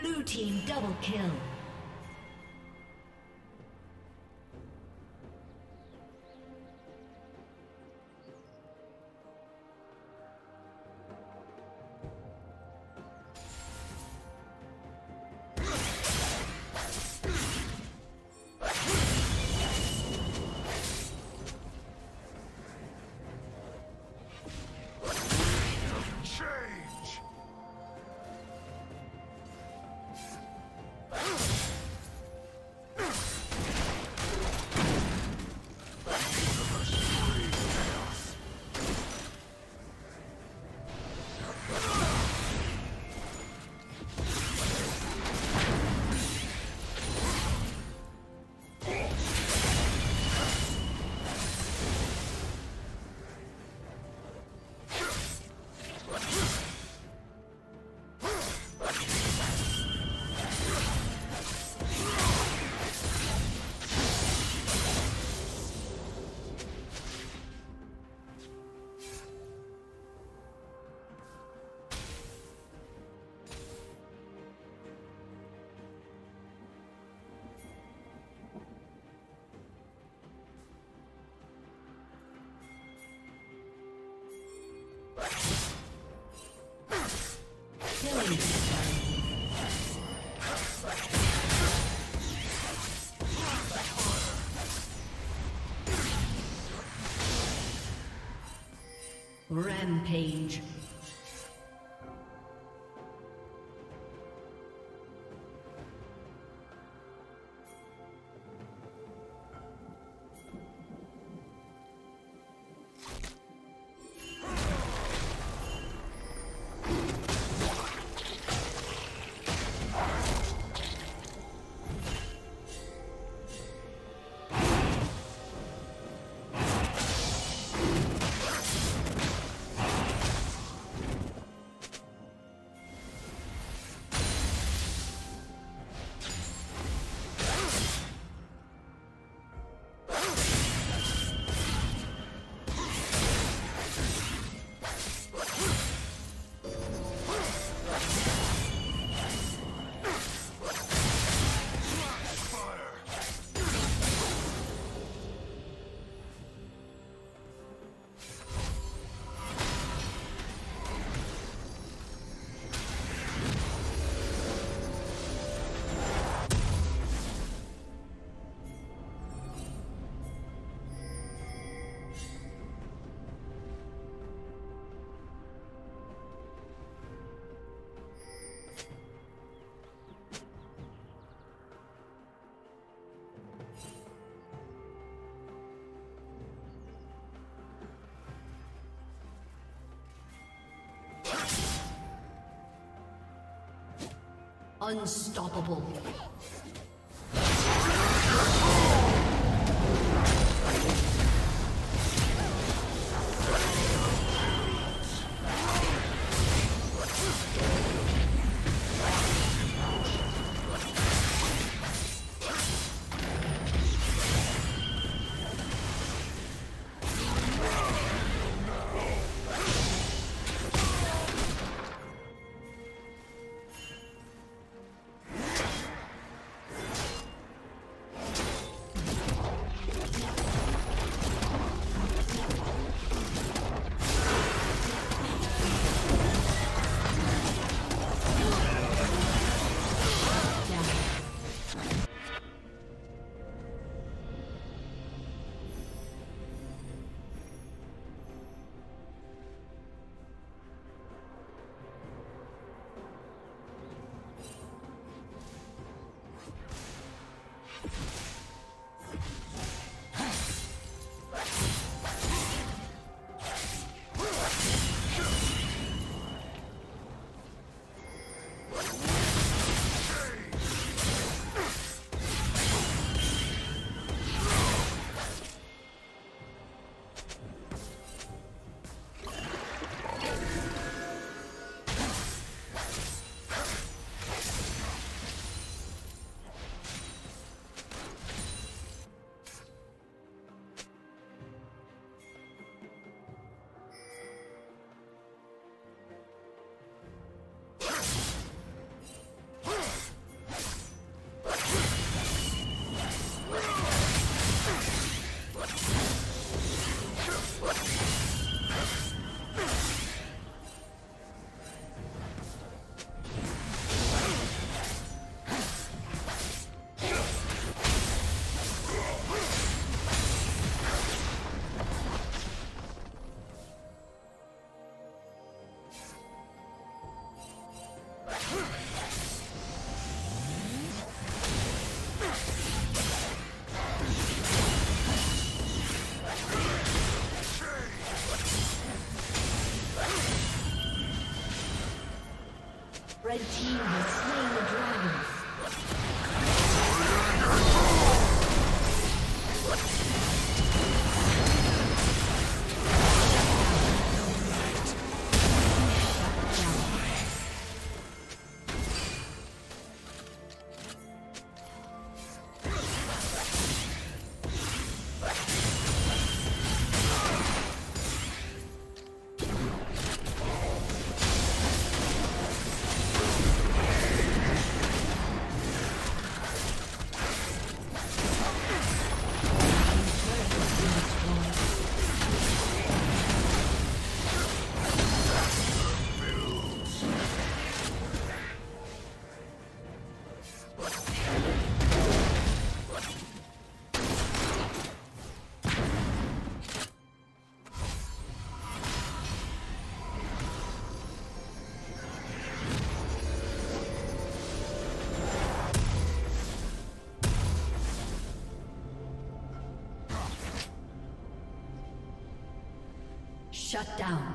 Blue team double kill. Rampage. Unstoppable. Red team has slain the dragons. Shut down.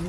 Blue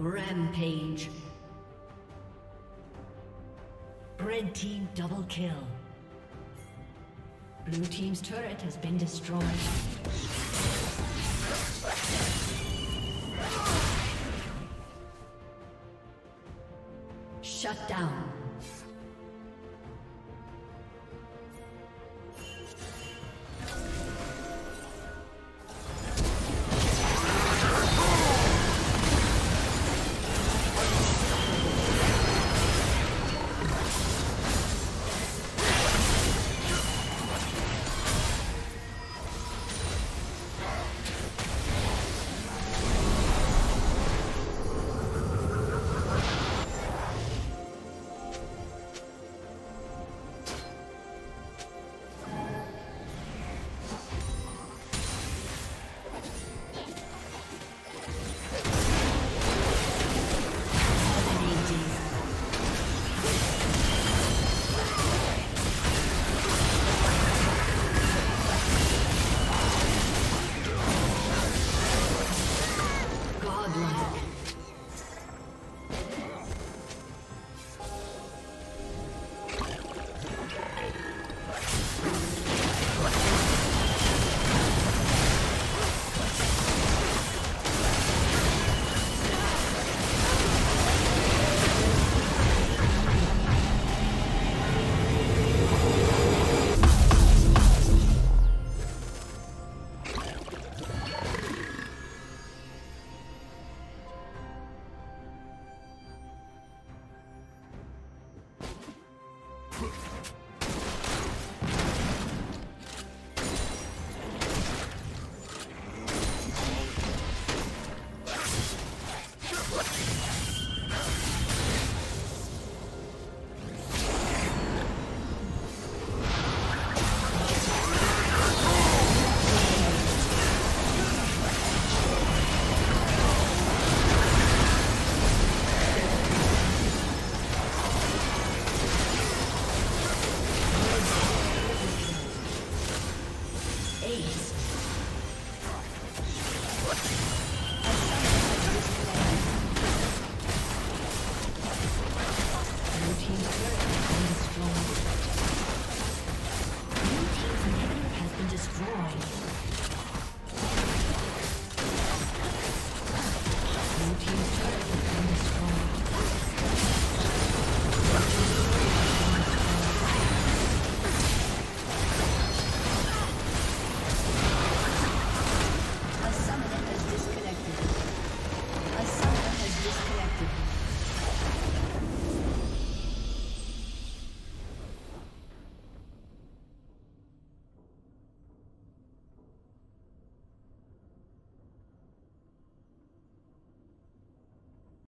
Rampage. Red team double kill. Blue team's turret has been destroyed. Shut down. Has been destroyed.